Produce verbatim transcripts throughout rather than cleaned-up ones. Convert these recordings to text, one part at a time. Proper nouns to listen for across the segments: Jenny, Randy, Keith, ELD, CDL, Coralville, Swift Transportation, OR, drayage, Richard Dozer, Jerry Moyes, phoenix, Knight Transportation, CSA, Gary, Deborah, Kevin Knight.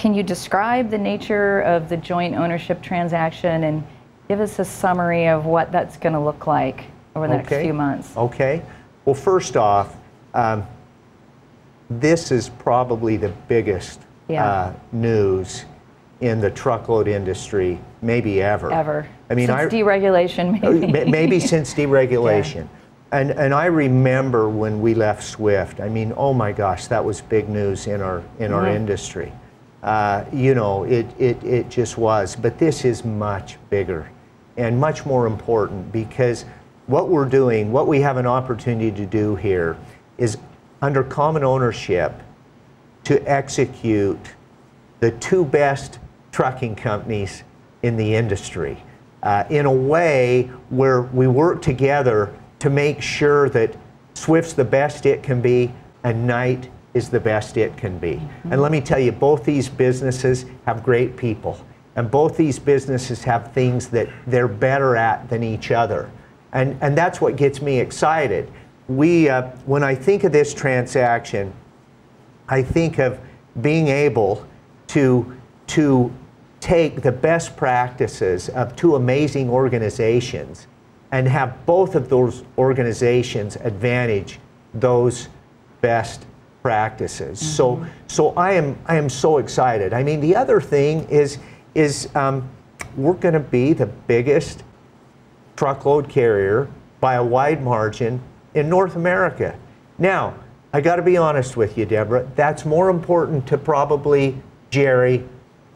Can you describe the nature of the joint ownership transaction and give us a summary of what that's going to look like over the okay. next few months? Okay. Well, first off, um, this is probably the biggest yeah. uh, news in the truckload industry, maybe ever. Ever. I mean, since I, deregulation, maybe. Maybe since deregulation. Yeah. And, and I remember when we left Swift, I mean, oh my gosh, that was big news in our, in our mm-hmm. industry. Uh, you know, it, it, it just was. But this is much bigger and much more important, because what we're doing, what we have an opportunity to do here is, under common ownership, to execute the two best trucking companies in the industry uh, in a way where we work together to make sure that Swift's the best it can be and Knight is the best it can be. Mm-hmm. And let me tell you, both these businesses have great people, and both these businesses have things that they're better at than each other. And, and that's what gets me excited. We, uh, when I think of this transaction, I think of being able to, to take the best practices of two amazing organizations and have both of those organizations advantage those best practices. Mm-hmm. So, so I am, I am so excited. I mean, the other thing is, is um, we're going to be the biggest truckload carrier by a wide margin in North America. Now, I got to be honest with you, Deborah, that's more important to probably Jerry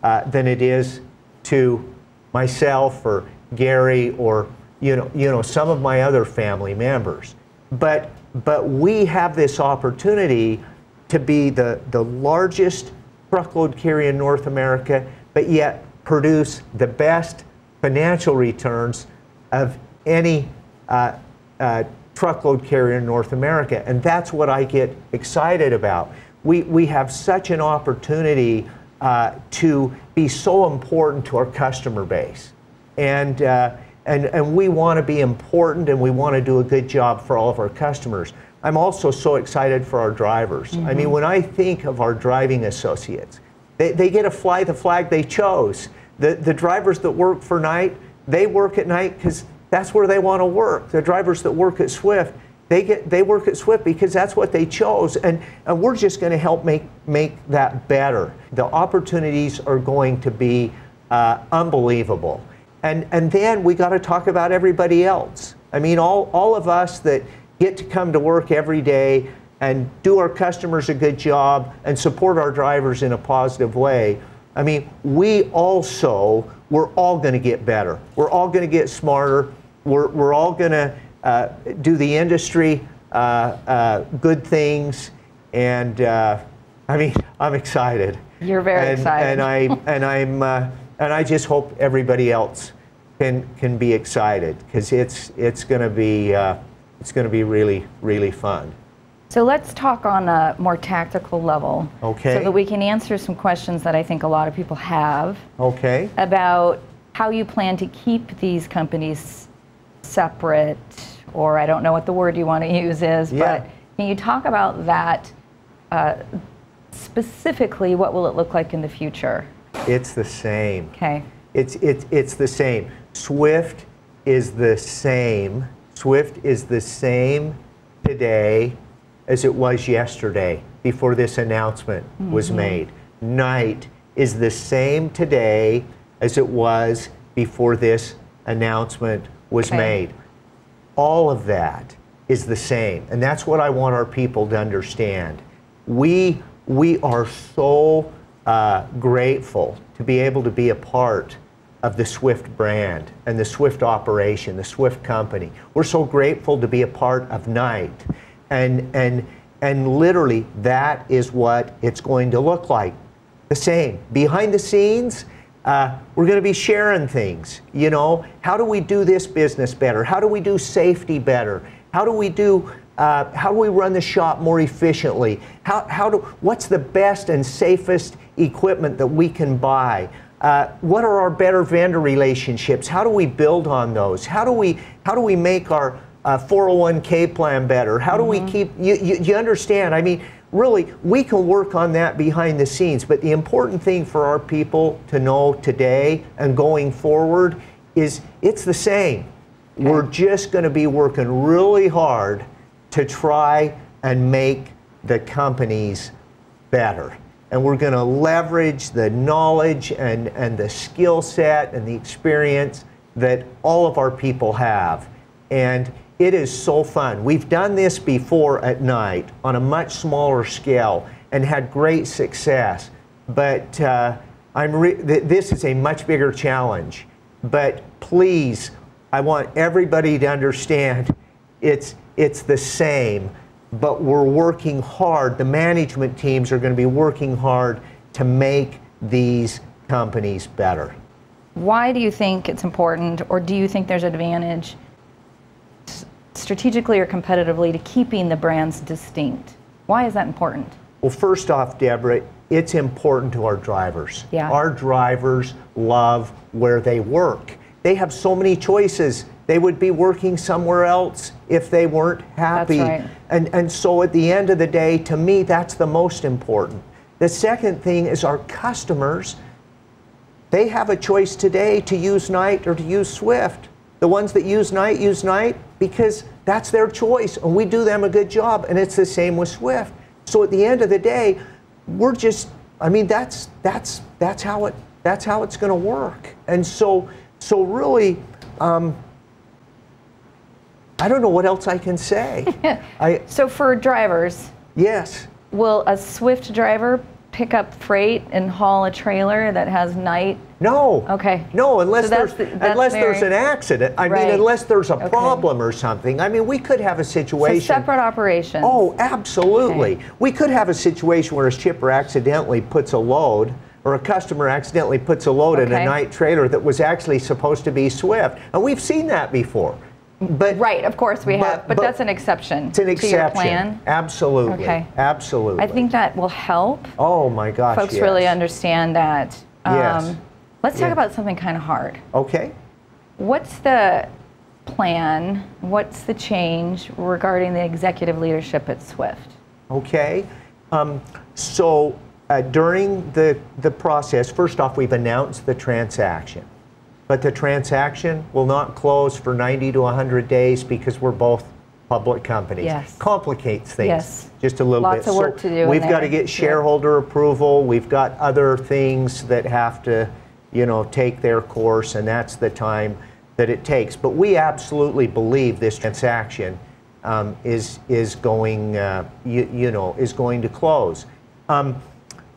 uh, than it is to myself or Gary or you know, you know, some of my other family members. But but we have this opportunity to be the the largest truckload carrier in North America, but yet produce the best financial returns of any uh, uh, truckload carrier in North America. And that's what I get excited about. We, we have such an opportunity uh, to be so important to our customer base. And, uh, and, and we want to be important, and we want to do a good job for all of our customers. I'm also so excited for our drivers. Mm-hmm. I mean, when I think of our driving associates, they, they get to fly the flag they chose. The, the drivers that work for Knight, they work at Knight because that's where they want to work. The drivers that work at Swift, they get they work at Swift because that's what they chose. And, and we're just going to help make, make that better. The opportunities are going to be uh, unbelievable. And, and then we got to talk about everybody else. I mean, all, all of us that get to come to work every day and do our customers a good job and support our drivers in a positive way. I mean, we also, we're all going to get better. We're all going to get smarter. We're, we're all going to uh, do the industry uh, uh, good things. And uh, I mean, I'm excited. You're very and, excited. And, I, and, I'm, uh, and I just hope everybody else can, can be excited, because it's, it's going to be, uh, it's going to be really, really fun. So let's talk on a more tactical level, okay. so that we can answer some questions that I think a lot of people have okay. about how you plan to keep these companies separate, or I don't know what the word you want to use is, yeah. but can you talk about that uh, specifically? What will it look like in the future? It's the same. Okay. It's, it's, it's the same. Swift is the same. Swift is the same today as it was yesterday before this announcement mm-hmm. was made. Knight is the same today as it was before this announcement was okay. made. All of that is the same, and that's what I want our people to understand. We, we are so uh, grateful to be able to be a part of the Swift brand and the Swift operation, the Swift company. We're so grateful to be a part of Knight. And, and, and literally, that is what it's going to look like. The same. Behind the scenes, uh, we're going to be sharing things. You know, how do we do this business better? How do we do safety better? How do we do, uh, how do we run the shop more efficiently? How, how do, what's the best and safest equipment that we can buy? Uh, what are our better vendor relationships? How do we build on those? How do we, how do we make our Uh, four oh one K plan better? How do mm-hmm. we keep, you, you, you understand, I mean, really, we can work on that behind the scenes. But the important thing for our people to know today and going forward is it's the same. Okay. We're just going to be working really hard to try and make the companies better. And we're going to leverage the knowledge and, and the skill set and the experience that all of our people have. And it is so fun. We've done this before at Knight on a much smaller scale and had great success. But uh, I'm re th this is a much bigger challenge. But please, I want everybody to understand it's, it's the same, but we're working hard. The management teams are going to be working hard to make these companies better. Why do you think it's important, or do you think there's an advantage strategically or competitively to keeping the brands distinct? Why is that important? Well, first off, Deborah, it's important to our drivers. Yeah. Our drivers love where they work. They have so many choices. They would be working somewhere else if they weren't happy. That's right. And, and so at the end of the day, to me, that's the most important. The second thing is our customers. They have a choice today to use Knight or to use Swift. The ones that use Knight use Knight because that's their choice, and we do them a good job, and it's the same with Swift. So at the end of the day, we're just, I mean, that's, that's, that's, how, it, that's how it's going to work. And so, so really, um, I don't know what else I can say. I, so for drivers, yes, will a Swift driver pick up freight and haul a trailer that has Knight? No. Okay. No, unless, so that's, there's, that's unless there's an accident. I right. mean, unless there's a okay. problem or something. I mean, we could have a situation. So separate operations. Oh, absolutely. Okay. We could have a situation where a shipper accidentally puts a load, or a customer accidentally puts a load okay. in a Knight trailer that was actually supposed to be Swift. And we've seen that before. But, right, of course we but, have, but, but that's an exception. It's an exception. To your plan. Absolutely. Okay. Absolutely. I think that will help. Oh my gosh. Folks yes. really understand that. Um, yes. Let's talk yes. about something kind of hard. Okay. What's the plan? What's the change regarding the executive leadership at Swift? Okay. Um, so uh, during the the process, first off, we've announced the transaction. But the transaction will not close for ninety to one hundred days because we're both public companies. Yes. Complicates things yes. just a little Lots bit. Lots of work so to do. We've got to get shareholder yeah. approval. We've got other things that have to, you know, take their course, and that's the time that it takes. But we absolutely believe this transaction um, is is going, uh, you, you know, is going to close. Um,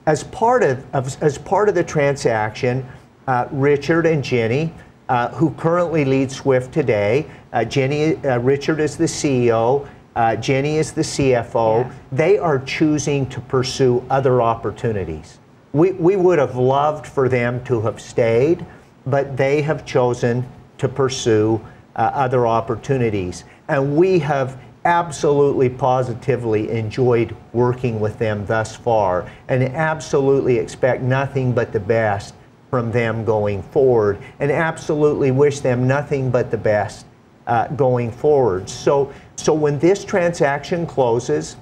as part of, of as part of the transaction. Uh, Richard and Jenny, uh, who currently lead Swift today. Uh, Jenny, uh, Richard is the C E O, uh, Jenny is the C F O. Yeah. They are choosing to pursue other opportunities. We, we would have loved for them to have stayed, but they have chosen to pursue uh, other opportunities. And we have absolutely positively enjoyed working with them thus far, and absolutely expect nothing but the best from them going forward, and absolutely wish them nothing but the best uh, going forward. So, so when this transaction closes,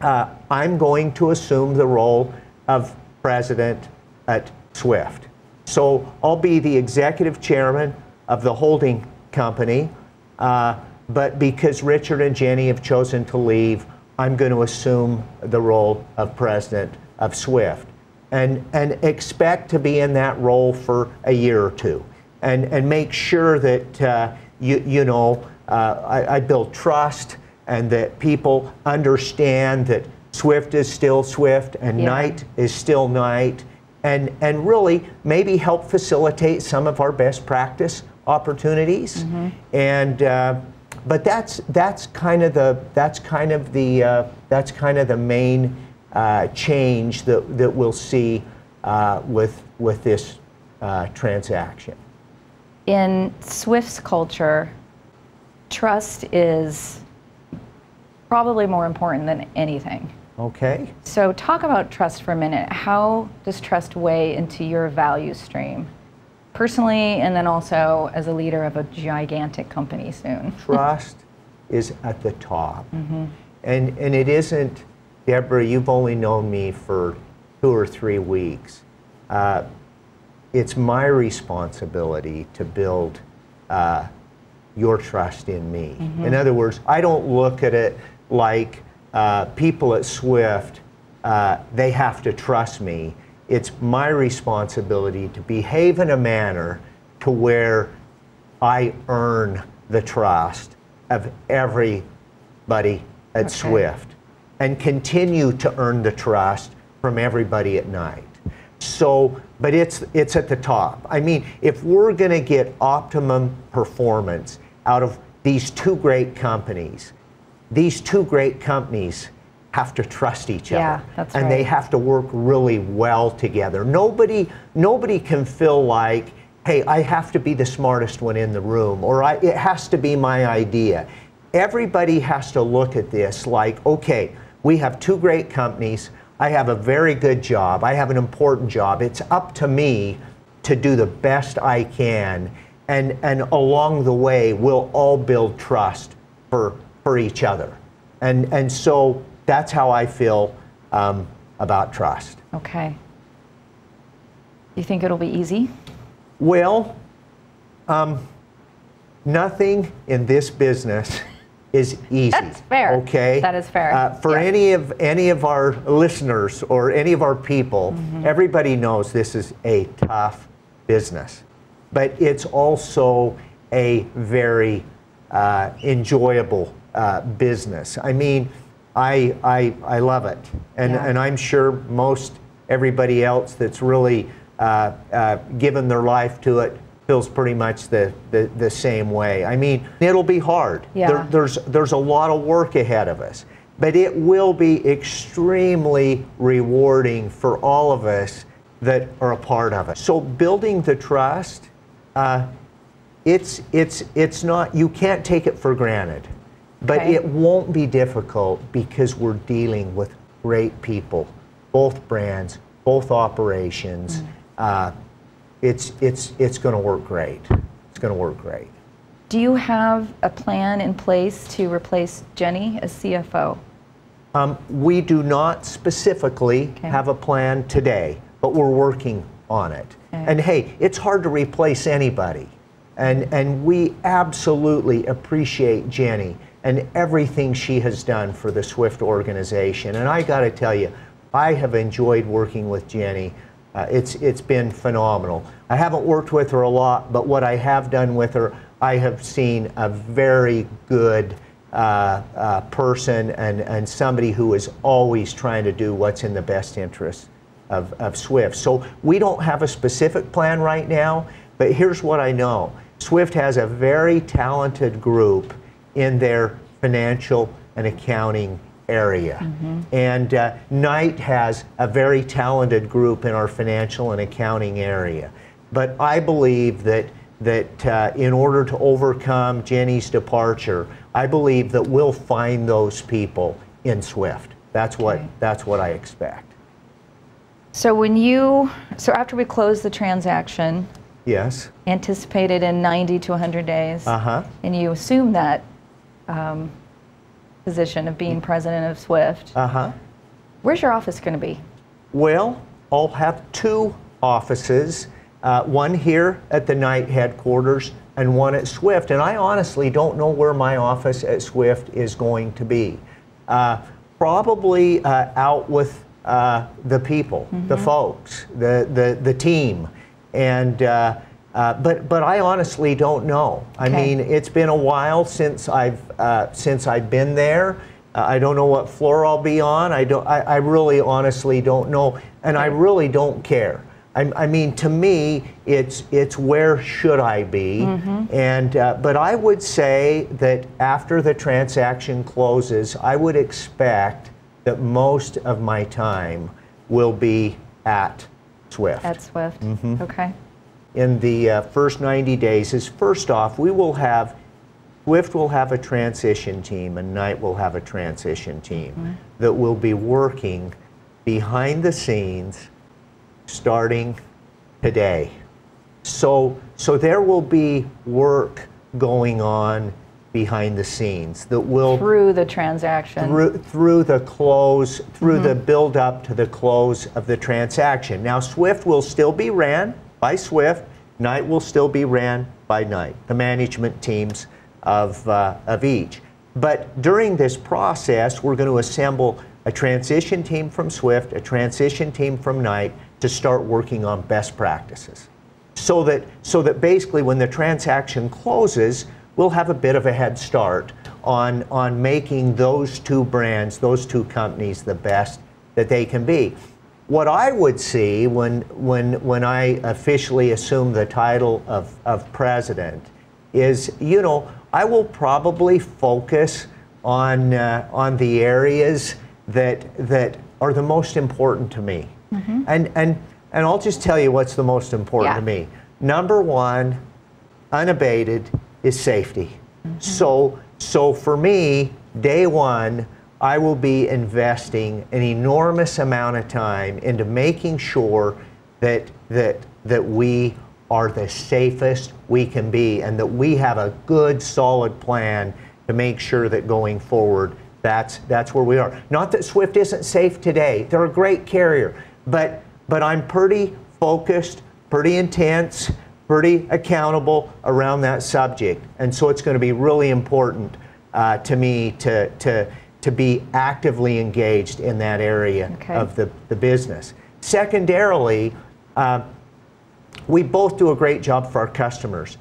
uh, I'm going to assume the role of president at Swift. So I'll be the executive chairman of the holding company, uh, but because Richard and Jenny have chosen to leave, I'm going to assume the role of president of Swift. And, and expect to be in that role for a year or two, and, and make sure that, uh, you, you know, uh, I, I build trust, and that people understand that Swift is still Swift, and yeah. Knight is still Knight, and, and really maybe help facilitate some of our best practice opportunities. Mm-hmm. And, uh, but that's, that's kind of the, that's kind of the, uh, that's kind of the main Uh, change that, that we'll see uh, with, with this uh, transaction. In Swift's culture, trust is probably more important than anything. Okay. So talk about trust for a minute. How does trust weigh into your value stream? Personally, and then also as a leader of a gigantic company soon. Trust is at the top. Mm-hmm. And, and it isn't Deborah, you've only known me for two or three weeks. Uh, it's my responsibility to build uh, your trust in me. Mm-hmm. In other words, I don't look at it like uh, people at Swift, uh, they have to trust me. It's my responsibility to behave in a manner to where I earn the trust of everybody at okay. Swift, and continue to earn the trust from everybody at Knight. So, but it's, it's at the top. I mean, if we're gonna get optimum performance out of these two great companies, these two great companies have to trust each yeah, other. That's and right. they have to work really well together. Nobody, nobody can feel like, hey, I have to be the smartest one in the room, or I, it has to be my idea. Everybody has to look at this like, okay, we have two great companies, I have a very good job, I have an important job, it's up to me to do the best I can, and, and along the way, we'll all build trust for, for each other. And, and so that's how I feel um, about trust. Okay. You think it'll be easy? Well, um, nothing in this business is easy. That's fair. Okay. That is fair. Uh, for yeah. any of any of our listeners or any of our people, mm-hmm. everybody knows this is a tough business, but it's also a very uh, enjoyable uh, business. I mean, I I I love it, and yeah. and I'm sure most everybody else that's really Uh, uh, given their life to it feels pretty much the, the, the same way. I mean, it'll be hard. Yeah. There, there's, there's a lot of work ahead of us, but it will be extremely rewarding for all of us that are a part of it. So building the trust, uh, it's, it's, it's not, you can't take it for granted, but okay. it won't be difficult because we're dealing with great people, both brands, both operations. Mm. Uh, it's it's it's going to work great. It's going to work great. Do you have a plan in place to replace Jenny as C F O? Um, we do not specifically okay. have a plan today, but we're working on it. Okay. And hey, it's hard to replace anybody, and and we absolutely appreciate Jenny and everything she has done for the Swift organization. And I got to tell you, I have enjoyed working with Jenny. Uh, it's, it's been phenomenal. I haven't worked with her a lot, but what I have done with her, I have seen a very good uh, uh, person and, and somebody who is always trying to do what's in the best interest of, of Swift. So we don't have a specific plan right now, but here's what I know. Swift has a very talented group in their financial and accounting area. Mm-hmm. And uh, Knight has a very talented group in our financial and accounting area. But I believe that, that uh, in order to overcome Jenny's departure, I believe that we'll find those people in Swift. That's okay. what, that's what I expect. So when you, so after we close the transaction, yes, anticipated in ninety to one hundred days, uh-huh. and you assume that um, position of being president of Swift. Uh-huh. Where's your office going to be? Well, I'll have two offices, uh, one here at the Knight headquarters and one at Swift. And I honestly don't know where my office at Swift is going to be. Uh, probably uh, out with uh, the people, mm-hmm. the folks, the the the team, and. Uh, Uh, but but I honestly don't know. I okay. mean, it's been a while since I've uh, since I've been there. Uh, I don't know what floor I'll be on. I don't. I, I really honestly don't know, and okay. I really don't care. I, I mean, to me, it's it's where should I be? Mm-hmm. And uh, but I would say that after the transaction closes, I would expect that most of my time will be at Swift. At Swift. Mm-hmm. Okay. In the uh, first ninety days is first off, we will have, Swift will have a transition team and Knight will have a transition team mm-hmm. that will be working behind the scenes starting today. So, so there will be work going on behind the scenes that will through the transaction through, through the close through mm-hmm. the build up to the close of the transaction. Now Swift will still be ran by Swift, Knight will still be ran by Knight, the management teams of uh, of each. But during this process, we're going to assemble a transition team from Swift, a transition team from Knight, to start working on best practices, so that so that basically when the transaction closes, we'll have a bit of a head start on, on making those two brands, those two companies, the best that they can be. What I would see when, when, when I officially assume the title of, of president is, you know, I will probably focus on, uh, on the areas that, that are the most important to me. Mm-hmm. And, and, and I'll just tell you what's the most important yeah. to me. Number one, unabated, is safety. Mm-hmm. So, so for me, day one, I will be investing an enormous amount of time into making sure that, that, that we are the safest we can be, and that we have a good, solid plan to make sure that going forward, that's, that's where we are. Not that Swift isn't safe today. They're a great carrier, but, but I'm pretty focused, pretty intense, pretty accountable around that subject. And so it's going to be really important uh, to me to, to, to be actively engaged in that area okay. of the, the business. Secondarily, uh, we both do a great job for our customers,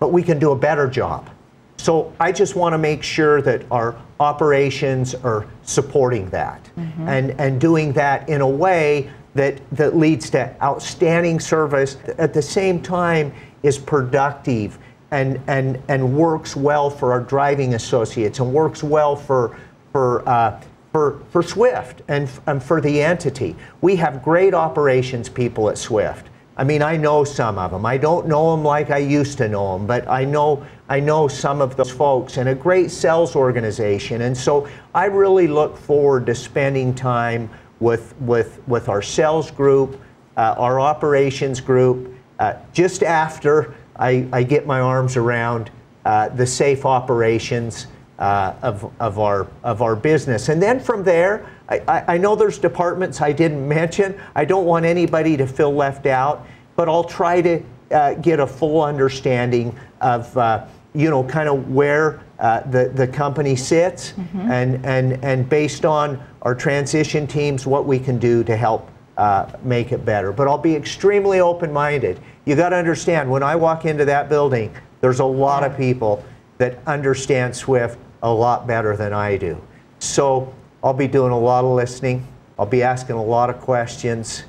but we can do a better job. So I just want to make sure that our operations are supporting that mm-hmm. and, and doing that in a way that, that leads to outstanding service, at the same time is productive and, and, and works well for our driving associates and works well for, for, uh, for, for Swift and, and for the entity. We have great operations people at Swift. I mean, I know some of them. I don't know them like I used to know them, but I know, I know some of those folks, and a great sales organization. And so I really look forward to spending time with, with, with our sales group, uh, our operations group, uh, just after I, I get my arms around uh, the safe operations uh, of, of, our, of our business. And then from there, I, I, I know there's departments I didn't mention. I don't want anybody to feel left out, but I'll try to uh, get a full understanding of, uh, you know, kind of where Uh, the, the company sits mm-hmm. and, and, and based on our transition teams, what we can do to help uh, make it better. But I'll be extremely open-minded. You got to understand, when I walk into that building, there's a lot yeah. of people that understand Swift a lot better than I do. So I'll be doing a lot of listening. I'll be asking a lot of questions,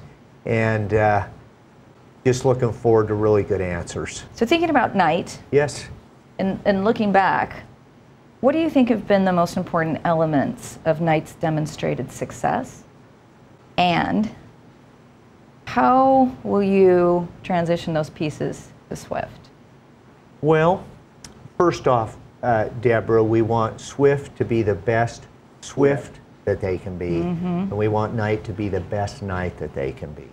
and uh, just looking forward to really good answers. So thinking about Knight. Yes. And, and looking back, what do you think have been the most important elements of Knight's demonstrated success? And how will you transition those pieces to Swift? Well, first off, uh, Deborah, we want Swift to be the best Swift that they can be. Mm-hmm. And we want Knight to be the best Knight that they can be.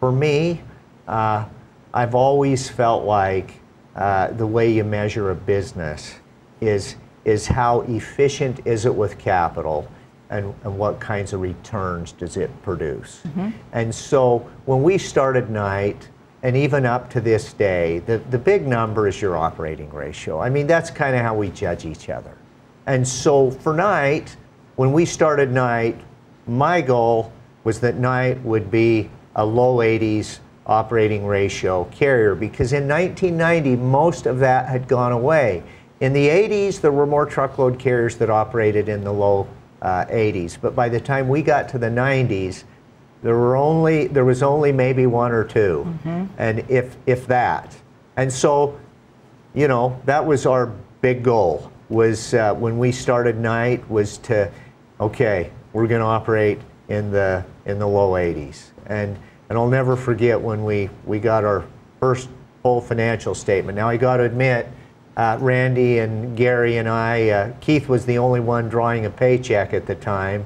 For me, uh, I've always felt like uh, the way you measure a business is is how efficient is it with capital, and, and what kinds of returns does it produce. Mm-hmm. And so when we started Knight, and even up to this day, the, the big number is your operating ratio. I mean, that's kind of how we judge each other. And so for Knight, when we started Knight, my goal was that Knight would be a low eighties operating ratio carrier, because in nineteen ninety, most of that had gone away. In the eighties, there were more truckload carriers that operated in the low uh, eighties, but by the time we got to the nineties, there were only there was only maybe one or two, mm-hmm. and if if that. And so, you know, that was our big goal, was uh, when we started Knight, was to, okay, we're going to operate in the in the low eighties, and and I'll never forget when we we got our first full financial statement. Now I got to admit. Uh, Randy and Gary and I, uh, Keith was the only one drawing a paycheck at the time.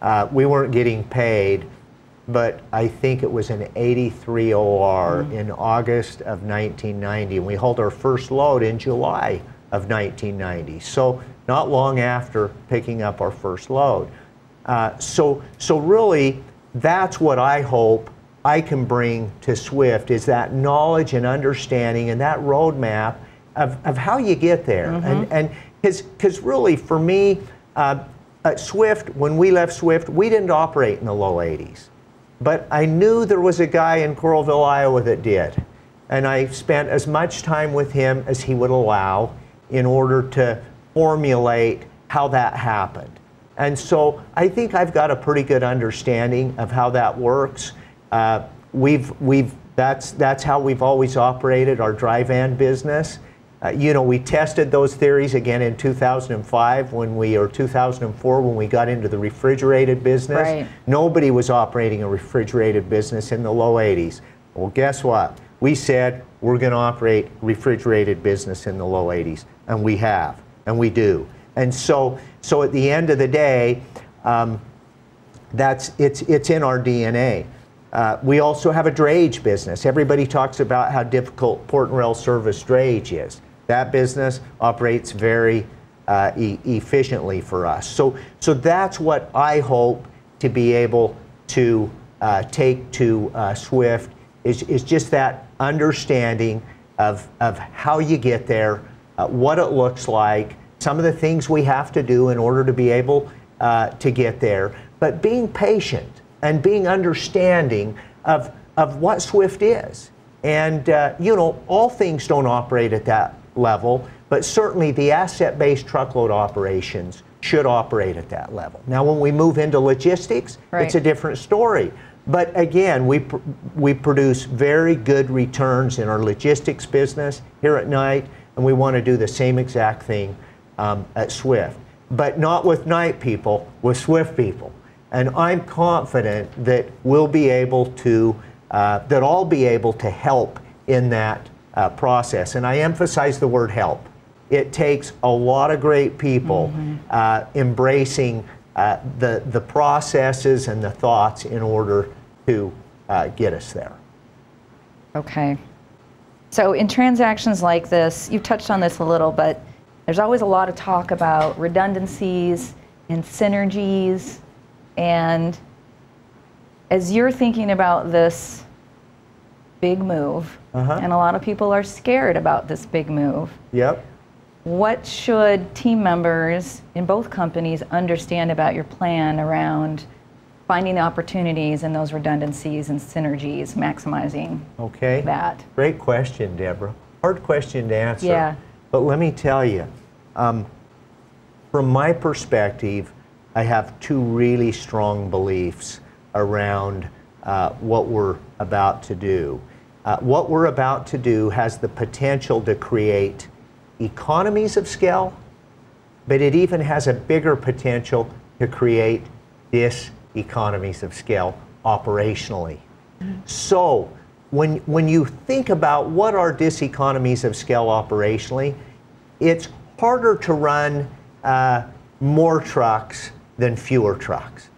Uh, we weren't getting paid, but I think it was an eighty-three O R mm-hmm. in August of nineteen ninety. And we hauled our first load in July of nineteen ninety. So not long after picking up our first load. Uh, so, so really, that's what I hope I can bring to Swift, is that knowledge and understanding and that roadmap of, of how you get there. Mm-hmm. And because because really, for me, uh, at Swift, when we left Swift, we didn't operate in the low eighties. But I knew there was a guy in Coralville, Iowa that did. And I spent as much time with him as he would allow in order to formulate how that happened. And so I think I've got a pretty good understanding of how that works. Uh, we've, we've, that's, that's how we've always operated our dry van business. Uh, you know, we tested those theories again in two thousand five when we, or two thousand four when we got into the refrigerated business. Right. Nobody was operating a refrigerated business in the low eighties. Well, guess what? We said we're going to operate refrigerated business in the low eighties, and we have, and we do. And so, so at the end of the day, um, that's, it's, it's in our D N A. Uh, we also have a drayage business. Everybody talks about how difficult port and rail service drayage is. That business operates very uh, e efficiently for us. So, so that's what I hope to be able to uh, take to uh, Swift, is, is just that understanding of, of how you get there, uh, what it looks like, some of the things we have to do in order to be able uh, to get there, but being patient and being understanding of, of what Swift is. And uh, you know, all things don't operate at that level, but certainly the asset-based truckload operations should operate at that level. Now, when we move into logistics, right, it's a different story. But again, we, pr we produce very good returns in our logistics business here at Knight, and we wanna do the same exact thing um, at Swift, but not with Knight people, with Swift people. And I'm confident that we'll be able to, uh, that I'll be able to help in that uh, process. And I emphasize the word help. It takes a lot of great people mm-hmm. uh, embracing uh, the, the processes and the thoughts in order to uh, get us there. Okay. So in transactions like this, you've touched on this a little, but there's always a lot of talk about redundancies and synergies. And as you're thinking about this big move, uh-huh. and a lot of people are scared about this big move, yep. what should team members in both companies understand about your plan around finding the opportunities and those redundancies and synergies, maximizing okay. that? Great question, Deborah. Hard question to answer. Yeah. But let me tell you, um, from my perspective, I have two really strong beliefs around uh, what we're about to do. Uh, what we're about to do has the potential to create economies of scale, but it even has a bigger potential to create diseconomies of scale operationally. Mm-hmm. So when, when you think about what are diseconomies of scale operationally, it's harder to run uh, more trucks than fewer trucks.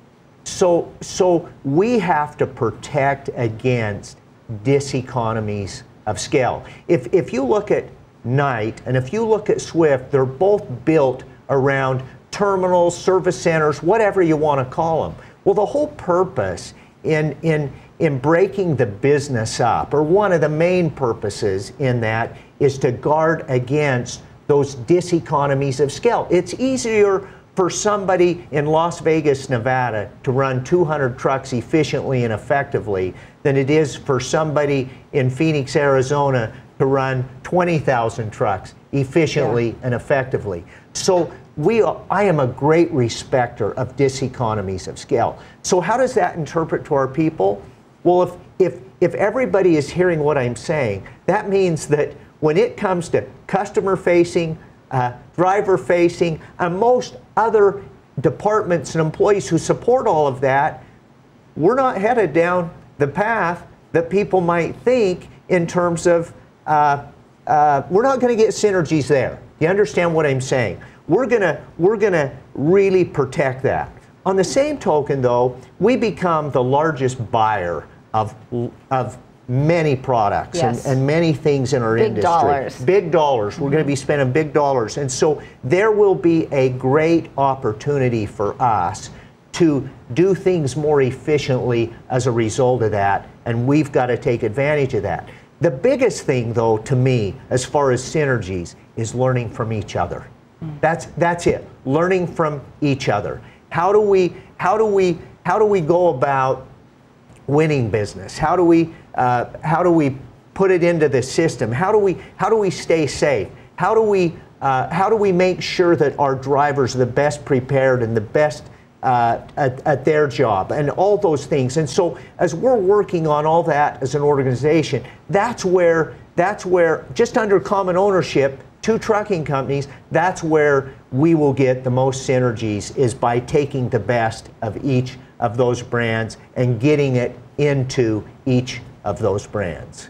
So, so we have to protect against diseconomies of scale. If, if you look at Knight and if you look at Swift, they're both built around terminals, service centers, whatever you want to call them. Well, the whole purpose in, in, in breaking the business up, or one of the main purposes in that, is to guard against those diseconomies of scale. It's easier for somebody in Las Vegas, Nevada to run two hundred trucks efficiently and effectively than it is for somebody in Phoenix, Arizona to run twenty thousand trucks efficiently yeah. and effectively. So we are, I am a great respecter of diseconomies of scale. So how does that interpret to our people? Well, if, if, if everybody is hearing what I'm saying, that means that when it comes to customer-facing, uh, driver-facing, and most other departments and employees who support all of that, we're not headed down the path that people might think in terms of, uh, uh, we're not going to get synergies there. You understand what I'm saying? We're gonna, we're gonna really protect that. On the same token, though, we become the largest buyer of, of many products, yes, and, and many things in our big industry. Big dollars. Big dollars. We're going to be spending big dollars. And so there will be a great opportunity for us to do things more efficiently as a result of that, and we've got to take advantage of that. The biggest thing, though, to me, as far as synergies, is learning from each other. Mm. That's, that's it. Learning from each other. How do we, how do we, how do we go about winning business? How do we, uh, how do we put it into the system? How do we, how do we stay safe? How do we, uh, how do we make sure that our drivers are the best prepared and the best Uh, at, at their job, and all those things? And so as we're working on all that as an organization, that's where, that's where, just under common ownership, two trucking companies, that's where we will get the most synergies, is by taking the best of each of those brands and getting it into each of those brands.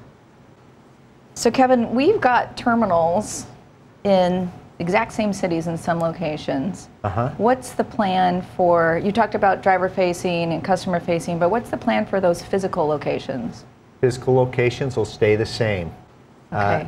So Kevin, we've got terminals in exact same cities in some locations. Uh-huh. What's the plan for, you talked about driver facing and customer facing, but what's the plan for those physical locations? Physical locations will stay the same. Okay. Uh,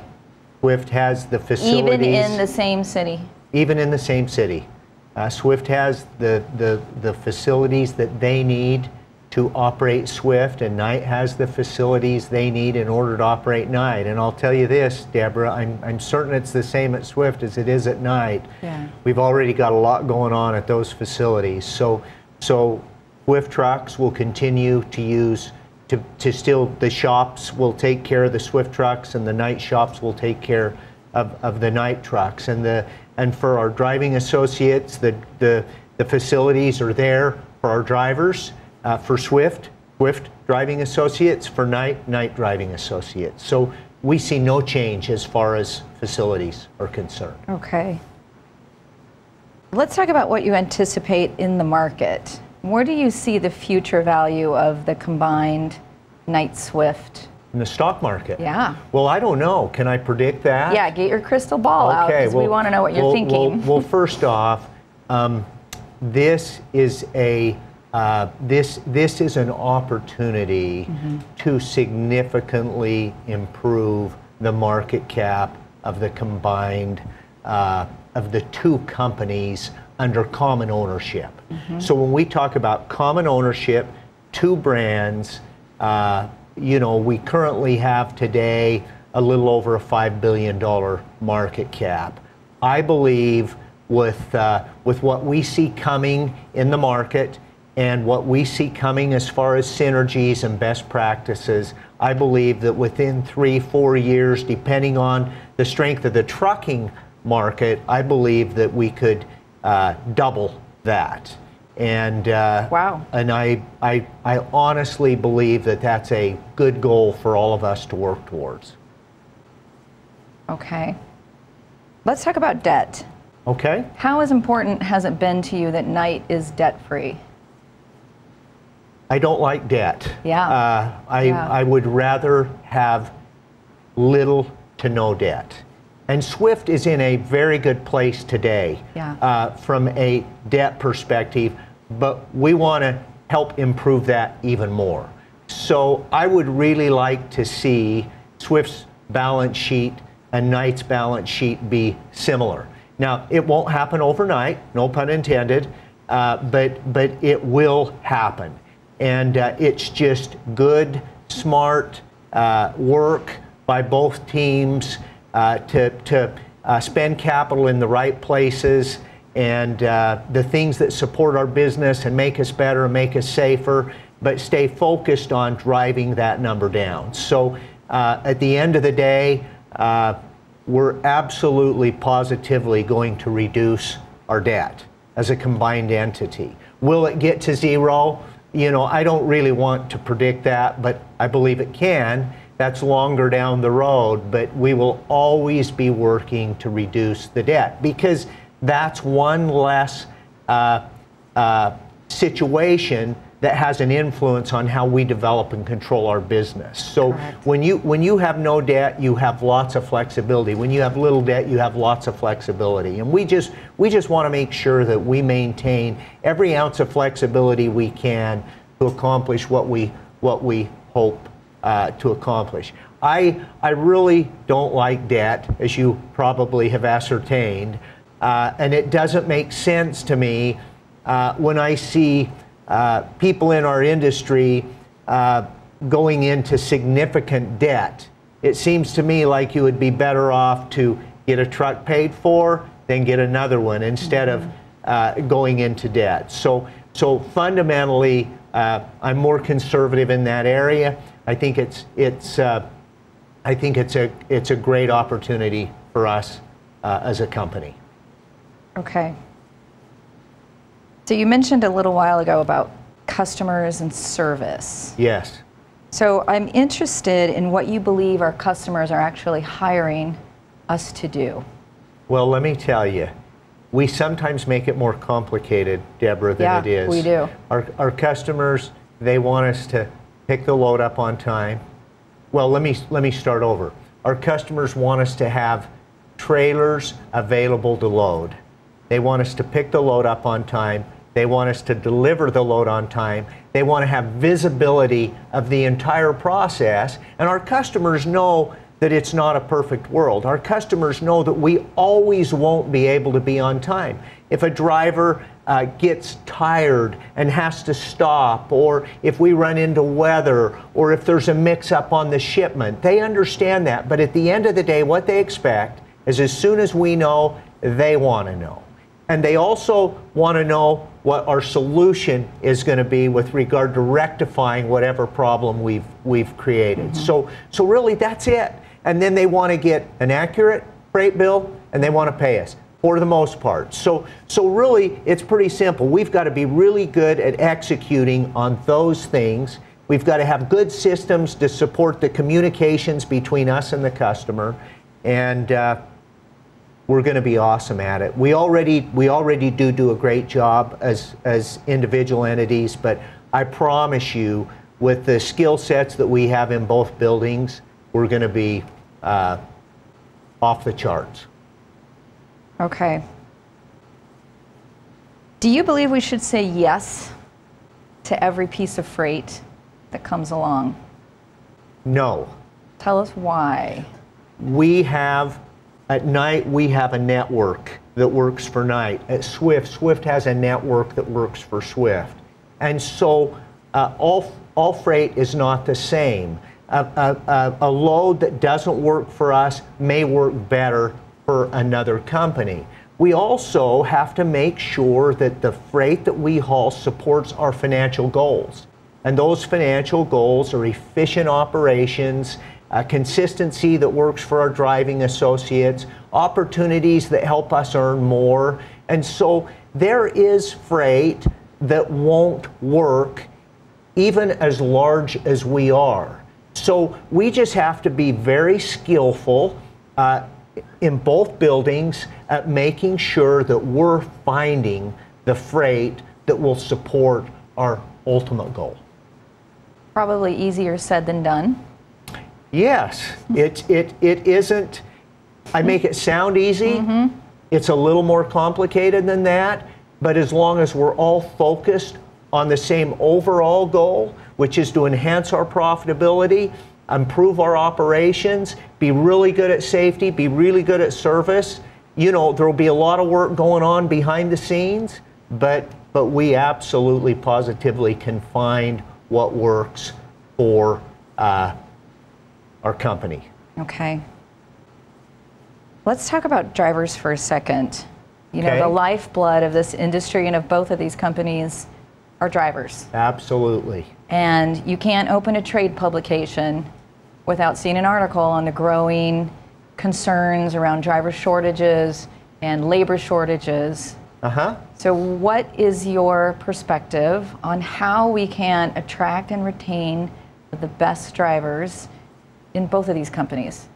Swift has the facilities. Even in the same city? Even in the same city. Uh, Swift has the, the, the facilities that they need to operate Swift, and Knight has the facilities they need in order to operate Knight. And I'll tell you this, Deborah, I'm, I'm certain it's the same at Swift as it is at Knight. Yeah. We've already got a lot going on at those facilities. So, so Swift trucks will continue to use, to, to still, the shops will take care of the Swift trucks, and the Knight shops will take care of, of the Knight trucks. And, the, and for our driving associates, the, the, the facilities are there for our drivers. Uh, for Swift, Swift driving associates. For Knight, Knight driving associates. So we see no change as far as facilities are concerned. Okay. Let's talk about what you anticipate in the market. Where do you see the future value of the combined Knight Swift? In the stock market? Yeah. Well, I don't know. Can I predict that? Yeah, get your crystal ball okay, out, because well, we want to know what you're well, thinking. Well, well, first off, um, this is a Uh, this, this is an opportunity mm-hmm. to significantly improve the market cap of the combined, uh, of the two companies under common ownership. Mm-hmm. So when we talk about common ownership, two brands, uh, you know, we currently have today a little over a five billion dollar market cap. I believe with, uh, with what we see coming in the market, and what we see coming as far as synergies and best practices, I believe that within three, four years, depending on the strength of the trucking market, I believe that we could uh, double that. And uh, wow! And I, I, I honestly believe that that's a good goal for all of us to work towards. Okay. Let's talk about debt. Okay. How as important has it been to you that Knight is debt-free? I don't like debt. Yeah. Uh, I, yeah. I would rather have little to no debt. And Swift is in a very good place today, yeah, uh, from a debt perspective, but we want to help improve that even more. So I would really like to see Swift's balance sheet and Knight's balance sheet be similar. Now, it won't happen overnight, no pun intended, uh, but, but it will happen. And uh, it's just good, smart uh, work by both teams uh, to, to uh, spend capital in the right places, and uh, the things that support our business and make us better and make us safer, but stay focused on driving that number down. So uh, at the end of the day, uh, we're absolutely positively going to reduce our debt as a combined entity. Will it get to zero? You know, I don't really want to predict that, but I believe it can. That's longer down the road, but we will always be working to reduce the debt, because that's one less uh, uh, situation that has an influence on how we develop and control our business. So Correct. when you when you have no debt, you have lots of flexibility. When you have little debt, you have lots of flexibility. And we just we just want to make sure that we maintain every ounce of flexibility we can to accomplish what we what we hope uh, to accomplish. I, I really don't like debt, as you probably have ascertained, uh, and it doesn't make sense to me uh, when I see uh, people in our industry uh, going into significant debt. It seems to me like you would be better off to get a truck paid for, then get another one, instead mm-hmm. of uh, going into debt. So, so fundamentally, uh, I'm more conservative in that area. I think it's it's uh, I think it's a it's a great opportunity for us uh, as a company. Okay. So you mentioned a little while ago about customers and service. Yes. So I'm interested in what you believe our customers are actually hiring us to do. Well, let me tell you, we sometimes make it more complicated, Deborah, than yeah, it is. Yeah, we do. Our, our customers, they want us to pick the load up on time. Well, let me, let me start over. Our customers want us to have trailers available to load. They want us to pick the load up on time. They want us to deliver the load on time. They want to have visibility of the entire process. And our customers know that it's not a perfect world. Our customers know that we always won't be able to be on time. If a driver uh, gets tired and has to stop, or if we run into weather, or if there's a mix-up on the shipment, they understand that. But at the end of the day, what they expect is as soon as we know, they want to know. And they also want to know what our solution is going to be with regard to rectifying whatever problem we've, we've created. Mm-hmm. So, so really, that's it. And then they want to get an accurate freight bill, and they want to pay us, for the most part. So, so really, it's pretty simple. We've got to be really good at executing on those things. We've got to have good systems to support the communications between us and the customer. And uh, we're going to be awesome at it. We already we already do do a great job as as individual entities, but I promise you, with the skill sets that we have in both buildings, we're going to be uh, off the charts. Okay. Do you believe we should say yes to every piece of freight that comes along? No. Tell us why. We have. At Knight, we have a network that works for Knight. At Swift, Swift has a network that works for Swift. And so uh, all, all freight is not the same. A, a, a load that doesn't work for us may work better for another company. We also have to make sure that the freight that we haul supports our financial goals. And those financial goals are efficient operations, Uh, consistency that works for our driving associates, opportunities that help us earn more. And so there is freight that won't work even as large as we are. So we just have to be very skillful uh, in both buildings at making sure that we're finding the freight that will support our ultimate goal. Probably easier said than done. Yes, it, it, it isn't, I make it sound easy, mm-hmm. It's a little more complicated than that, but as long as we're all focused on the same overall goal, which is to enhance our profitability, improve our operations, be really good at safety, be really good at service, you know, there'll be a lot of work going on behind the scenes, but, but we absolutely positively can find what works for uh, our company. Okay. Let's talk about drivers for a second. You okay. know, the lifeblood of this industry and of both of these companies are drivers. Absolutely. And you can't open a trade publication without seeing an article on the growing concerns around driver shortages and labor shortages. Uh-huh. So what is your perspective on how we can attract and retain the best drivers in both of these companies?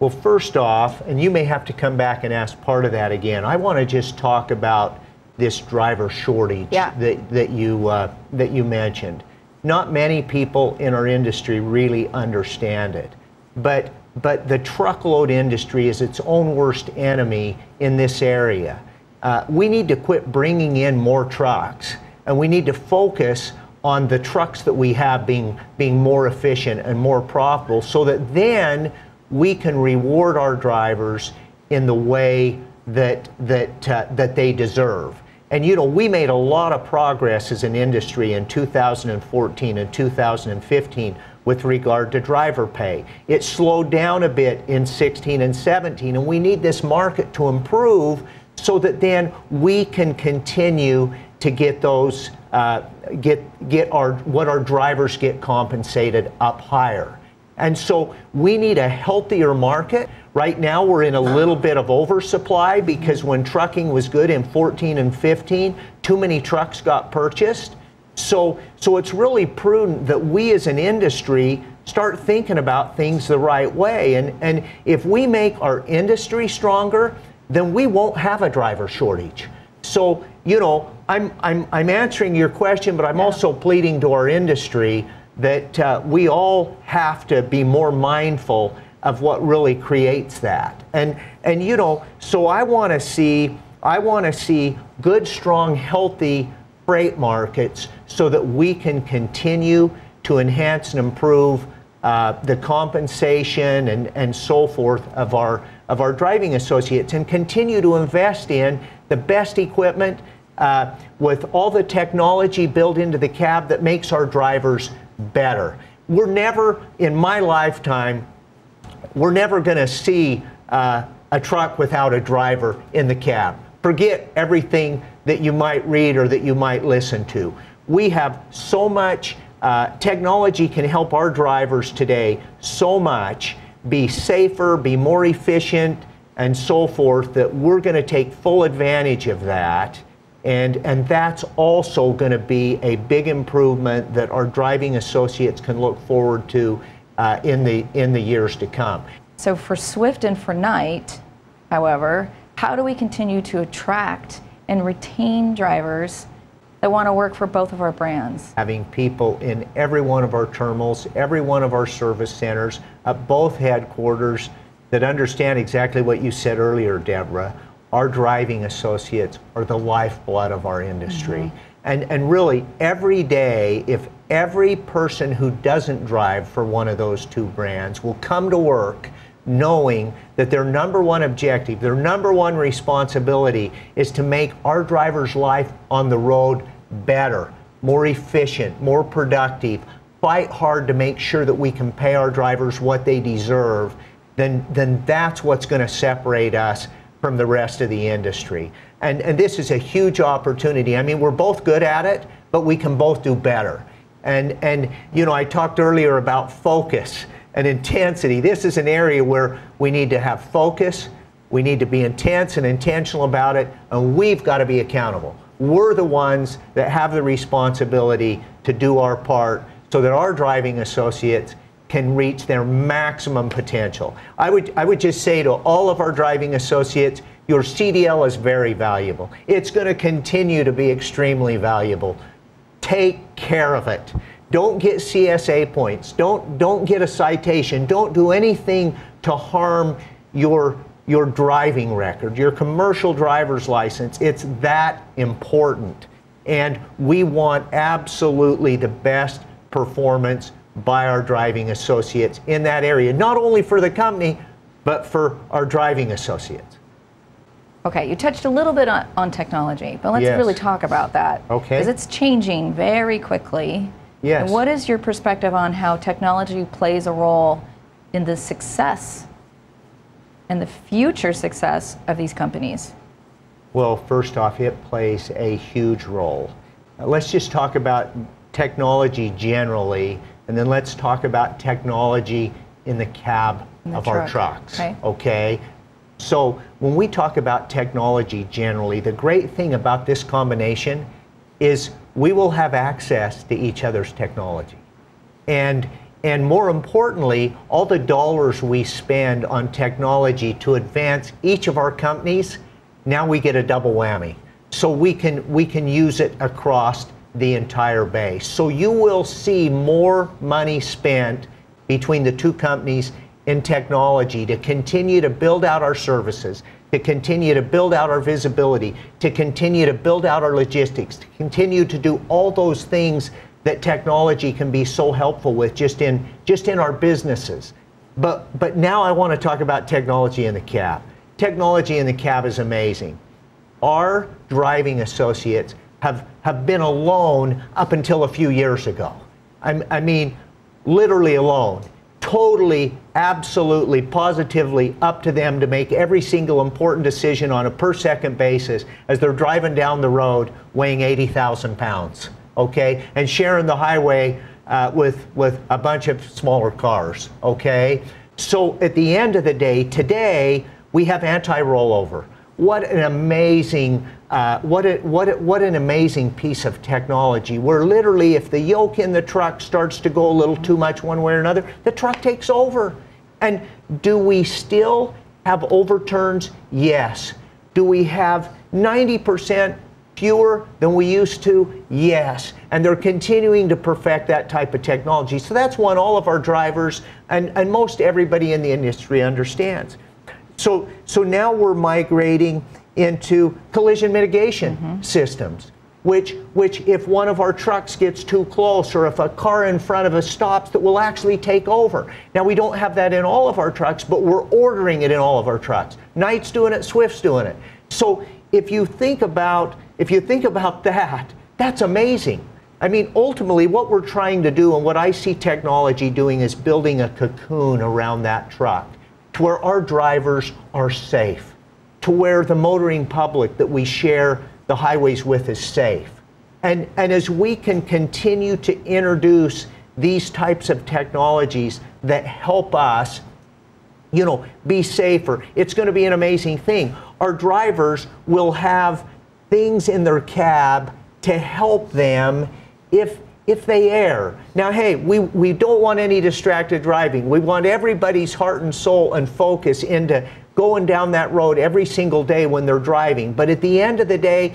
Well, first off, and you may have to come back and ask part of that again, I want to just talk about this driver shortage yeah. that, that, you, uh, that you mentioned. Not many people in our industry really understand it, but, but the truckload industry is its own worst enemy in this area. Uh, we need to quit bringing in more trucks, and we need to focus on the trucks that we have being being more efficient and more profitable, so that then we can reward our drivers in the way that that uh, that they deserve. And you know, we made a lot of progress as an industry in two thousand fourteen and two thousand fifteen with regard to driver pay. It slowed down a bit in sixteen and seventeen, and we need this market to improve so that then we can continue to get those uh, get get our what our drivers get compensated up higher. And so we need a healthier market. Right now we're in a little bit of oversupply because when trucking was good in fourteen and fifteen, too many trucks got purchased. So, so it's really prudent that we as an industry start thinking about things the right way. And, and if we make our industry stronger, then we won't have a driver shortage. So, you know, I'm, I'm, I'm answering your question, but I'm yeah. also pleading to our industry that uh, we all have to be more mindful of what really creates that. And, and you know, so I wanna see, I wanna see good, strong, healthy freight markets so that we can continue to enhance and improve uh, the compensation and, and so forth of our, of our driving associates, and continue to invest in the best equipment uh, with all the technology built into the cab that makes our drivers better. We're never, in my lifetime, we're never gonna see uh, a truck without a driver in the cab. Forget everything that you might read or that you might listen to. We have so much, uh, technology can help our drivers today so much, be safer, be more efficient, and so forth, that we're gonna take full advantage of that. And, and that's also gonna be a big improvement that our driving associates can look forward to Uh, in the in the years to come. So for Swift and for Knight, however, how do we continue to attract and retain drivers that want to work for both of our brands? Having people in every one of our terminals, every one of our service centers, at both headquarters, that understand exactly what you said earlier, Deborah. Our driving associates are the lifeblood of our industry. Mm-hmm. And, and really, every day, if every person who doesn't drive for one of those two brands will come to work knowing that their number one objective, their number one responsibility is to make our driver's life on the road better, more efficient, more productive, fight hard to make sure that we can pay our drivers what they deserve, then, then that's what's going to separate us from the rest of the industry. And, and this is a huge opportunity. I mean, we're both good at it, but we can both do better. And, and you know, I talked earlier about focus and intensity. This is an area where we need to have focus, we need to be intense and intentional about it, and we've got to be accountable. We're the ones that have the responsibility to do our part so that our driving associates can reach their maximum potential. I would, I would just say to all of our driving associates, your C D L is very valuable. It's going to continue to be extremely valuable. Take care of it. Don't get C S A points. Don't, don't get a citation. Don't do anything to harm your, your driving record, your commercial driver's license. It's that important. And we want absolutely the best performance by our driving associates in that area, not only for the company, but for our driving associates. Okay, you touched a little bit on, on technology, but let's yes. really talk about that. Okay. Because it's changing very quickly. Yes. And what is your perspective on how technology plays a role in the success and the future success of these companies? Well, first off, it plays a huge role. Uh, let's just talk about technology generally, and then let's talk about technology in the cab in the of truck. our trucks, okay. okay? So when we talk about technology generally, the great thing about this combination is we will have access to each other's technology. And, and more importantly, all the dollars we spend on technology to advance each of our companies, now we get a double whammy. So we can, we can use it across the entire base. So you will see more money spent between the two companies in technology to continue to build out our services, to continue to build out our visibility, to continue to build out our logistics, to continue to do all those things that technology can be so helpful with just in just in our businesses. But but now I want to talk about technology in the cab. Technology in the cab is amazing. Our driving associates have have been alone up until a few years ago. I, I mean, literally alone. Totally, absolutely, positively up to them to make every single important decision on a per second basis as they're driving down the road weighing eighty thousand pounds, okay? And sharing the highway uh, with, with a bunch of smaller cars, okay? So at the end of the day, today, we have anti-rollover. What an amazing, uh, what, a, what, a, what an amazing piece of technology, where literally if the yoke in the truck starts to go a little too much one way or another, the truck takes over. And do we still have overturns? Yes. Do we have ninety percent fewer than we used to? Yes. And they're continuing to perfect that type of technology. So that's one all of our drivers and, and most everybody in the industry understands. So, so now we're migrating into collision mitigation mm-hmm. systems, which, which if one of our trucks gets too close or if a car in front of us stops, that will actually take over. Now, we don't have that in all of our trucks, but we're ordering it in all of our trucks. Knight's doing it, Swift's doing it. So if you think about, if you think about that, that's amazing. I mean, ultimately, what we're trying to do and what I see technology doing is building a cocoon around that truck, to where our drivers are safe, to where the motoring public that we share the highways with is safe. And, and as we can continue to introduce these types of technologies that help us, you know, be safer, it's going to be an amazing thing. Our drivers will have things in their cab to help them if if they err. Now, hey, we, we don't want any distracted driving. We want everybody's heart and soul and focus into going down that road every single day when they're driving. But at the end of the day,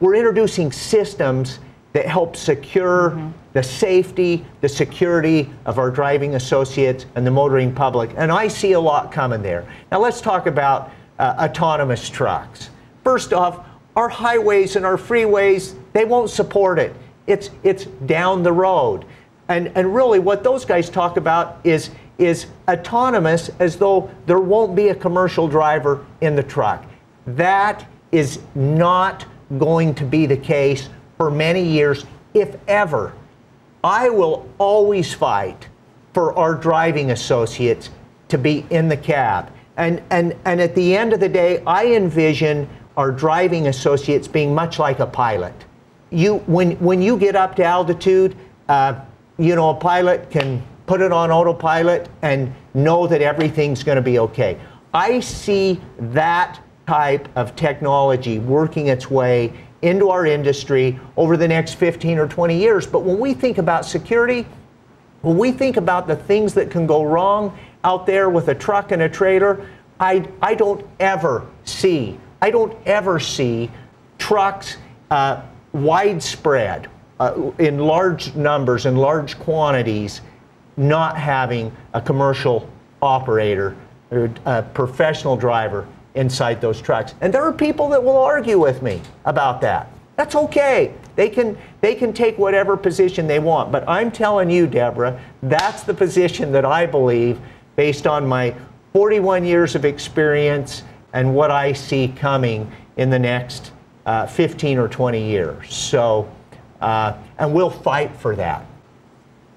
we're introducing systems that help secure mm-hmm. the safety, the security of our driving associates and the motoring public. And I see a lot coming there. Now, let's talk about uh, autonomous trucks. First off, our highways and our freeways, they won't support it. It's, it's down the road. And, and really what those guys talk about is, is autonomous as though there won't be a commercial driver in the truck. That is not going to be the case for many years, if ever. I will always fight for our driving associates to be in the cab. And, and, and at the end of the day, I envision our driving associates being much like a pilot. You, when, when you get up to altitude, uh, you know, a pilot can put it on autopilot and know that everything's going to be okay. I see that type of technology working its way into our industry over the next fifteen or twenty years. But when we think about security, when we think about the things that can go wrong out there with a truck and a trailer, I, I don't ever see, I don't ever see trucks uh, widespread uh, in large numbers and large quantities not having a commercial operator or a professional driver inside those trucks. And there are people that will argue with me about that. That's okay. They can they can take whatever position they want, but I'm telling you, Deborah, that's the position that I believe based on my forty-one years of experience and what I see coming in the next Uh, fifteen or twenty years. So, uh, and we'll fight for that.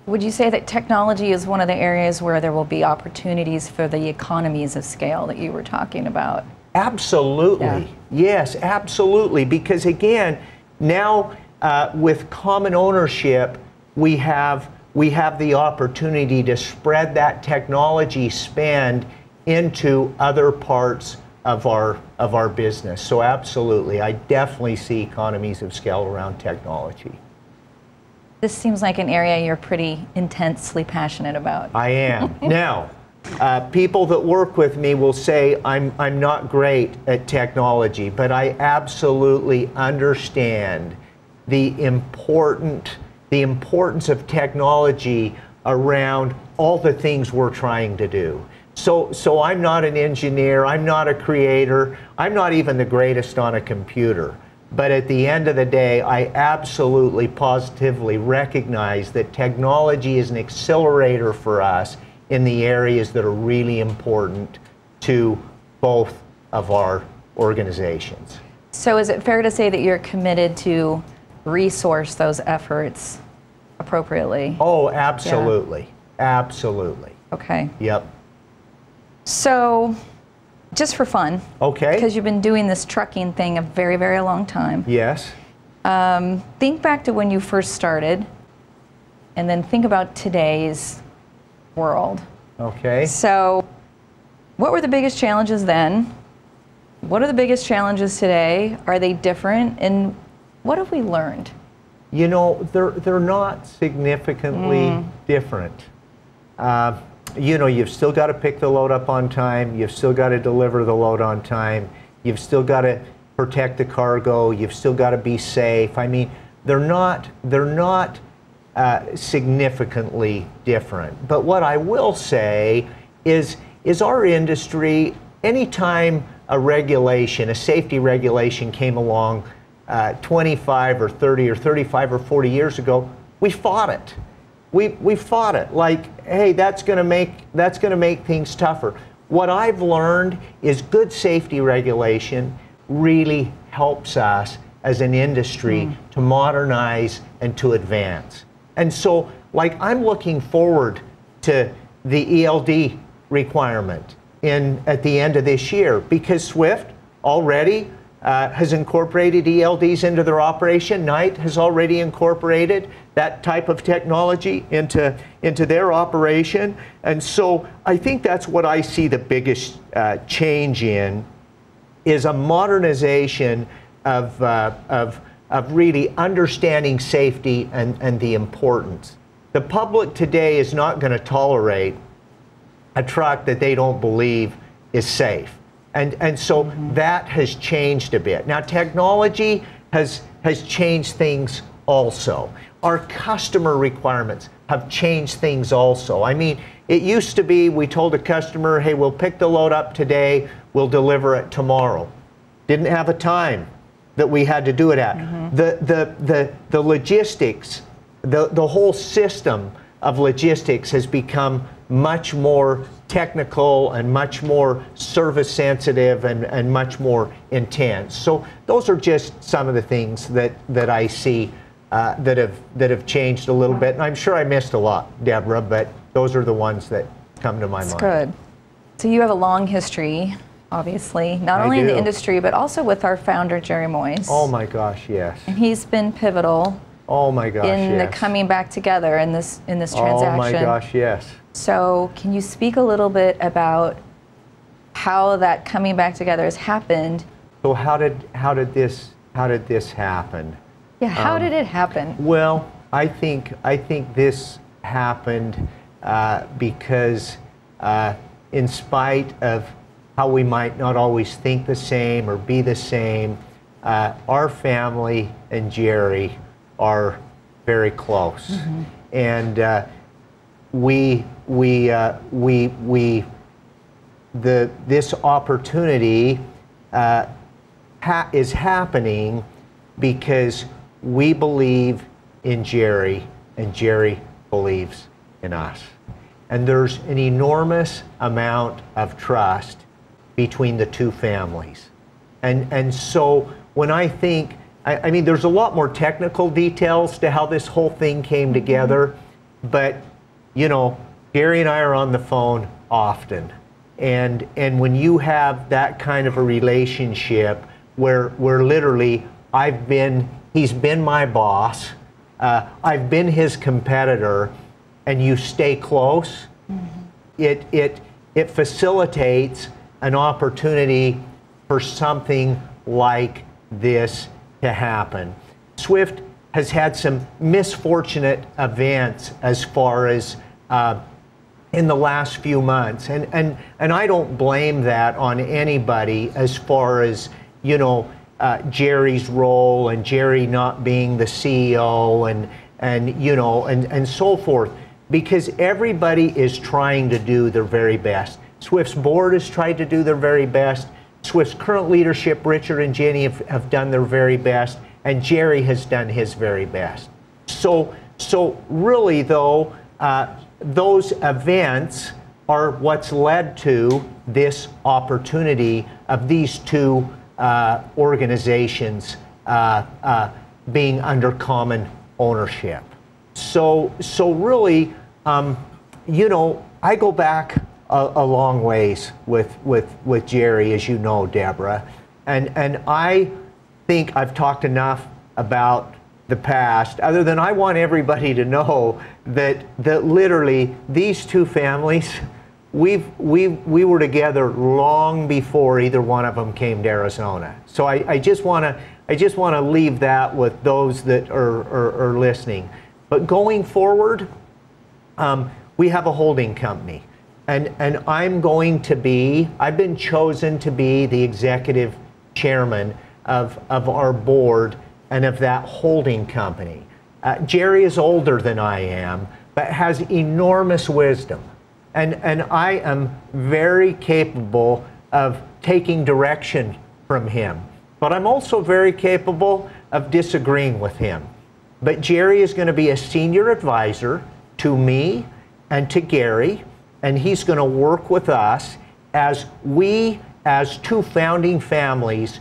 Would you say that technology is one of the areas where there will be opportunities for the economies of scale that you were talking about? Absolutely. Yeah. Yes, absolutely. Because again, now uh, with common ownership, we have, we have the opportunity to spread that technology spend into other parts of our of our business. So absolutely, I definitely see economies of scale around technology. This seems like an area you're pretty intensely passionate about. I am. Now, uh, people that work with me will say I'm I'm not great at technology, but I absolutely understand the important the importance of technology around all the things we're trying to do. So, so I'm not an engineer, I'm not a creator, I'm not even the greatest on a computer. But at the end of the day, I absolutely positively recognize that technology is an accelerator for us in the areas that are really important to both of our organizations. So is it fair to say that you're committed to resource those efforts appropriately? Oh, absolutely. Yeah. Absolutely. Okay. Yep. So, just for fun. Okay. Because you've been doing this trucking thing a very, very long time. Yes. Um, think back to when you first started, and then think about today's world. Okay. So, what were the biggest challenges then? What are the biggest challenges today? Are they different? And what have we learned? You know, they're, they're not significantly mm. different. Uh, you know, you've still got to pick the load up on time. You've still got to deliver the load on time. You've still got to protect the cargo. You've still got to be safe. I mean, they're not, they're not uh, significantly different. But what I will say is, is our industry, anytime a regulation, a safety regulation came along uh, twenty-five or thirty or thirty-five or forty years ago, we fought it. We, we fought it like, hey, that's gonna make, that's gonna make things tougher. What I've learned is good safety regulation really helps us as an industry mm. to modernize and to advance. And so, like, I'm looking forward to the E L D requirement in at the end of this year, because Swift already uh, has incorporated E L Ds into their operation. Knight has already incorporated that type of technology into, into their operation. And so I think that's what I see the biggest uh, change in, is a modernization of, uh, of, of really understanding safety and, and the importance. The public today is not going to tolerate a truck that they don't believe is safe. And, and so mm-hmm. that has changed a bit. Now, technology has, has changed things also. Our customer requirements have changed things also. I mean, it used to be we told a customer, hey, we'll pick the load up today, we'll deliver it tomorrow. Didn't have a time that we had to do it at. Mm-hmm. The, the, the, the logistics, the, the whole system of logistics has become much more technical and much more service sensitive and, and much more intense. So those are just some of the things that, that I see uh, that have that have changed a little bit. And I'm sure I missed a lot, Deborah, but those are the ones that come to my That's mind. That's good. So you have a long history, obviously, not I only do. in the industry, but also with our founder, Jerry Moyes. Oh my gosh, yes. And he's been pivotal. Oh my gosh, in yes. the coming back together in this in this transaction. Oh my gosh, yes. So can you speak a little bit about how that coming back together has happened? So how did how did this how did this happen? Yeah, how um, did it happen? Well, I think I think this happened uh, because uh, in spite of how we might not always think the same or be the same, uh, our family and Jerry are very close, mm-hmm. and uh, we we uh, we we the this opportunity uh, ha is happening because we believe in Jerry and Jerry believes in us, and there's an enormous amount of trust between the two families, and and so when I think. I mean, there's a lot more technical details to how this whole thing came together, but, you know, Gary and I are on the phone often. And, and when you have that kind of a relationship where, where literally I've been, he's been my boss, uh, I've been his competitor, and you stay close, mm-hmm. it, it, it facilitates an opportunity for something like this to happen. Swift has had some misfortunate events as far as uh, in the last few months, and and and I don't blame that on anybody as far as, you know, uh, Jerry's role and Jerry not being the C E O and and you know and and so forth, because everybody is trying to do their very best. Swift's board has tried to do their very best. Swift's current leadership, Richard and Jenny, have, have done their very best, and Jerry has done his very best. So, so really, though, uh, those events are what's led to this opportunity of these two uh, organizations uh, uh, being under common ownership. So, so really, um, you know, I go back a, a long ways with, with, with Jerry, as you know, Deborah. And, and I think I've talked enough about the past, other than I want everybody to know that, that literally these two families, we've, we've, we were together long before either one of them came to Arizona. So I, I just want to I just want to leave that with those that are, are, are listening. But going forward, um, we have a holding company. And, and I'm going to be, I've been chosen to be the executive chairman of, of our board and of that holding company. Uh, Jerry is older than I am, but has enormous wisdom. And, and I am very capable of taking direction from him. But I'm also very capable of disagreeing with him. But Jerry is going to be a senior advisor to me and to Gary, and he's going to work with us as we, as two founding families,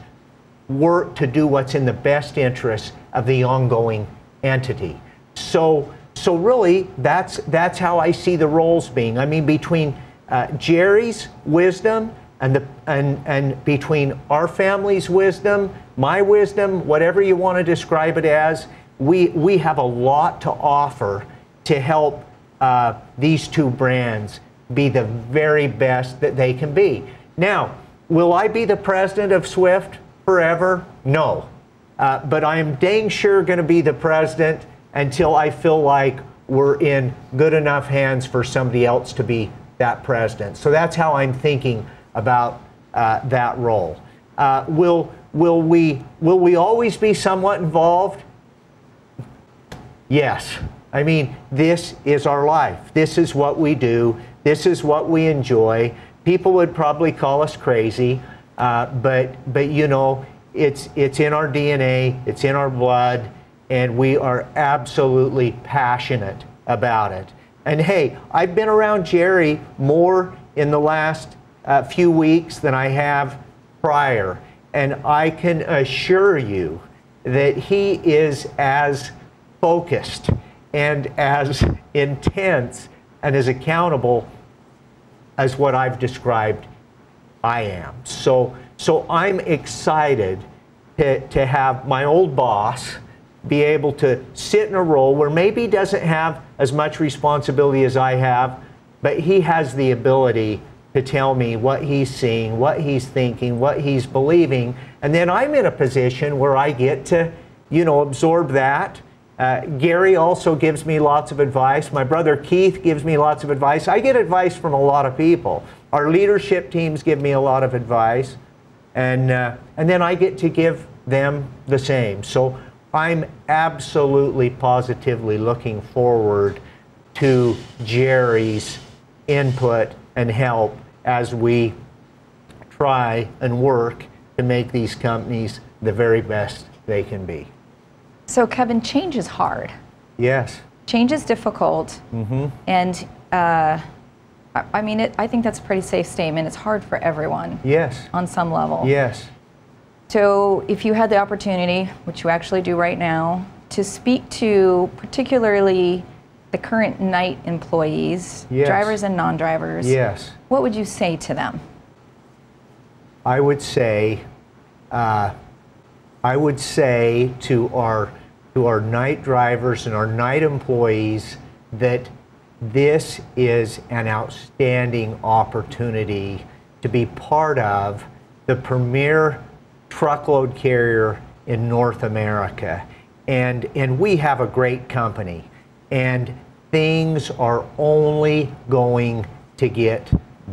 work to do what's in the best interest of the ongoing entity. So, so really, that's, that's how I see the roles being. I mean, between uh, Jerry's wisdom and, the, and, and between our family's wisdom, my wisdom, whatever you want to describe it as, we, we have a lot to offer to help uh, these two brands be the very best that they can be. Now, will I be the president of Swift forever? No. Uh, but I am dang sure going to be the president until I feel like we're in good enough hands for somebody else to be that president. So that's how I'm thinking about uh, that role. Uh, will, will, we, will we always be somewhat involved? Yes. I mean, this is our life. This is what we do. This is what we enjoy. People would probably call us crazy, uh, but, but you know, it's, it's in our D N A, it's in our blood, and we are absolutely passionate about it. And hey, I've been around Jerry more in the last A few weeks than I have prior, and I can assure you that he is as focused and as intense and as accountable as what I've described I am. So, so I'm excited to, to have my old boss be able to sit in a role where maybe he doesn't have as much responsibility as I have, but he has the ability to tell me what he's seeing, what he's thinking, what he's believing. And then I'm in a position where I get to, you know, absorb that. Uh, Gary also gives me lots of advice. My brother Keith gives me lots of advice. I get advice from a lot of people. Our leadership teams give me a lot of advice. And, uh, and then I get to give them the same. So I'm absolutely positively looking forward to Jerry's input and help as we try and work to make these companies the very best they can be. So Kevin, change is hard. Yes. Change is difficult. Mm-hmm. And uh, I mean, it, I think that's a pretty safe statement. It's hard for everyone. Yes. On some level. Yes. So if you had the opportunity, which you actually do right now, to speak to particularly the current Knight employees, yes, drivers and non-drivers, yes, what would you say to them? I would say, uh, I would say to our, to our Knight drivers and our Knight employees that this is an outstanding opportunity to be part of the premier truckload carrier in North America. And, and we have a great company. And things are only going to get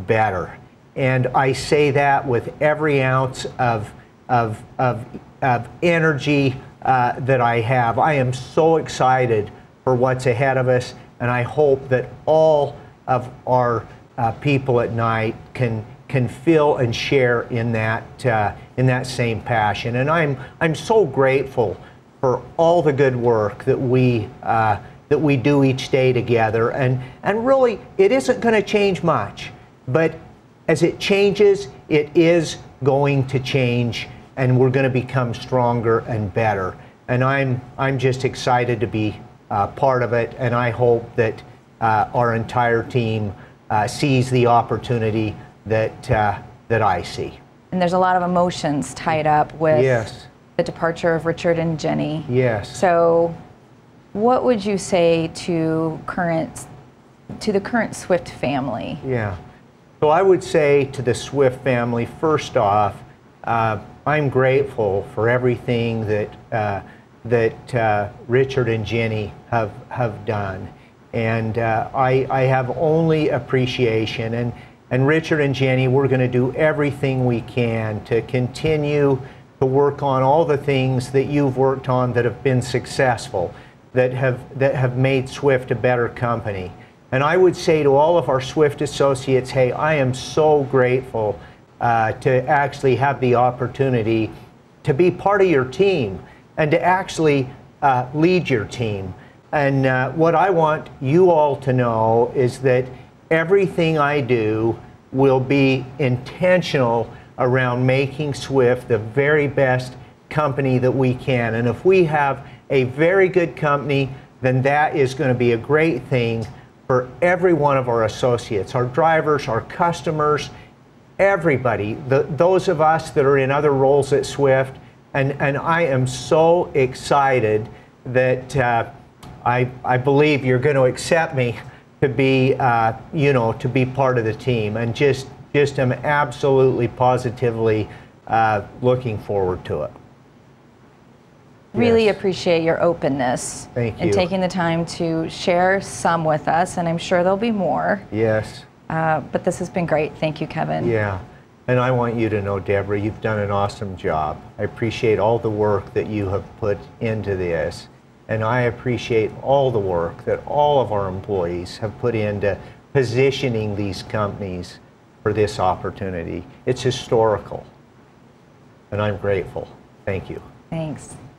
better. And I say that with every ounce of, of, of, of energy uh, that I have. I am so excited for what's ahead of us, and I hope that all of our uh, people at Knight can, can feel and share in that uh, in that same passion. And I'm I'm so grateful for all the good work that we uh, that we do each day together. And and really, it isn't going to change much, but as it changes, it is going to change, and we're going to become stronger and better. And I'm I'm just excited to be uh, part of it, and I hope that uh, our entire team uh, sees the opportunity that uh, that I see. And there's a lot of emotions tied up with yes. the departure of Richard and Jenny. Yes. So, what would you say to current to the current Swift family? Yeah. So I would say to the Swift family, first off, Uh, I'm grateful for everything that uh, that uh, Richard and Jenny have have done, and uh, I, I have only appreciation. And and Richard and Jenny, we're going to do everything we can to continue to work on all the things that you've worked on that have been successful, that have that have made Swift a better company. And I would say to all of our Swift associates, hey, I am so grateful Uh, to actually have the opportunity to be part of your team and to actually uh, lead your team. And uh, what I want you all to know is that everything I do will be intentional around making Swift the very best company that we can. And if we have a very good company, then that is going to be a great thing for every one of our associates, our drivers, our customers, everybody, the, those of us that are in other roles at Swift. And, and I am so excited that uh, I, I believe you're going to accept me to be, uh, you know, to be part of the team, and just, just am absolutely positively uh, looking forward to it. Really yes. appreciate your openness Thank you. and taking the time to share some with us, and I'm sure there'll be more. Yes. Uh, but this has been great. Thank you, Kevin. Yeah. And I want you to know, Deborah, you've done an awesome job. I appreciate all the work that you have put into this. And I appreciate all the work that all of our employees have put into positioning these companies for this opportunity. It's historical. And I'm grateful. Thank you. Thanks.